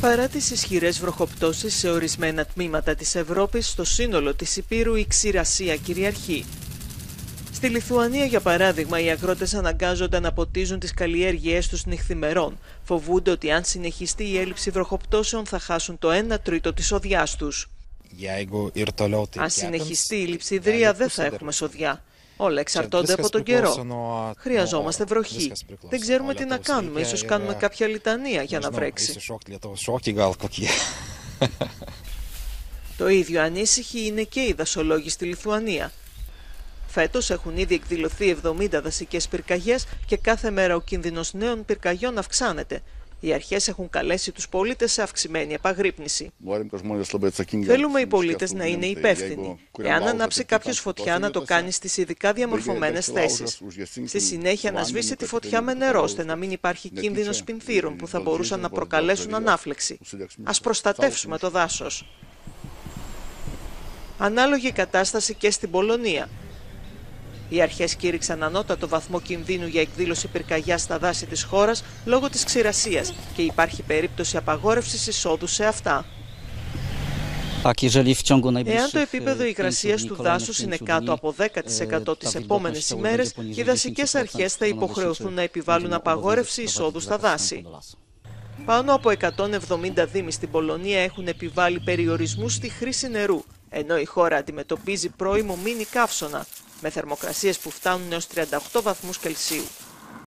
Παρά τις ισχυρές βροχοπτώσεις σε ορισμένα τμήματα της Ευρώπης, στο σύνολο της Ηπείρου η ξηρασία κυριαρχεί. Στη Λιθουανία, για παράδειγμα, οι αγρότες αναγκάζονται να ποτίζουν τις καλλιέργειές τους νυχθημερών. Φοβούνται ότι αν συνεχιστεί η έλλειψη βροχοπτώσεων θα χάσουν το 1/3 της οδιάς τους. Αν συνεχιστεί η λειψιδρία δεν θα έχουμε σοδιά. Όλα εξαρτώνται από τον καιρό. Χρειαζόμαστε βροχή. Δεν ξέρουμε τι να κάνουμε. Ίσως κάνουμε κάποια λιτανία για να βρέξει. Το ίδιο ανήσυχοι είναι και οι δασολόγοι στη Λιθουανία. Φέτος έχουν ήδη εκδηλωθεί 70 δασικές πυρκαγιές και κάθε μέρα ο κίνδυνος νέων πυρκαγιών αυξάνεται. Οι αρχές έχουν καλέσει τους πολίτες σε αυξημένη επαγρύπνηση. Θέλουμε οι πολίτες να είναι υπεύθυνοι. Εάν ανάψει κάποιος φωτιά, να το κάνει στις ειδικά διαμορφωμένες θέσεις. Στη συνέχεια να σβήσει τη φωτιά με νερό, ώστε να μην υπάρχει κίνδυνος πινθύρων που θα μπορούσαν να προκαλέσουν ανάφλεξη. Ας προστατεύσουμε το δάσος. Ανάλογη κατάσταση και στην Πολωνία. Οι αρχές κήρυξαν ανώτατο βαθμό κινδύνου για εκδήλωση πυρκαγιάς στα δάση της χώρας λόγω της ξηρασίας και υπάρχει περίπτωση απαγόρευσης εισόδου σε αυτά. Εάν το επίπεδο υγρασίας του δάσους είναι κάτω από 10% τις επόμενες ημέρες, οι δασικές αρχές θα υποχρεωθούν να επιβάλλουν απαγόρευση εισόδου στα δάση. Πάνω από 170 δήμοι στην Πολωνία έχουν επιβάλει περιορισμούς στη χρήση νερού, ενώ η χώρα αντιμετωπίζει πρώιμο μίνι καύσωνα, με θερμοκρασίες που φτάνουν έως 38 βαθμούς Κελσίου.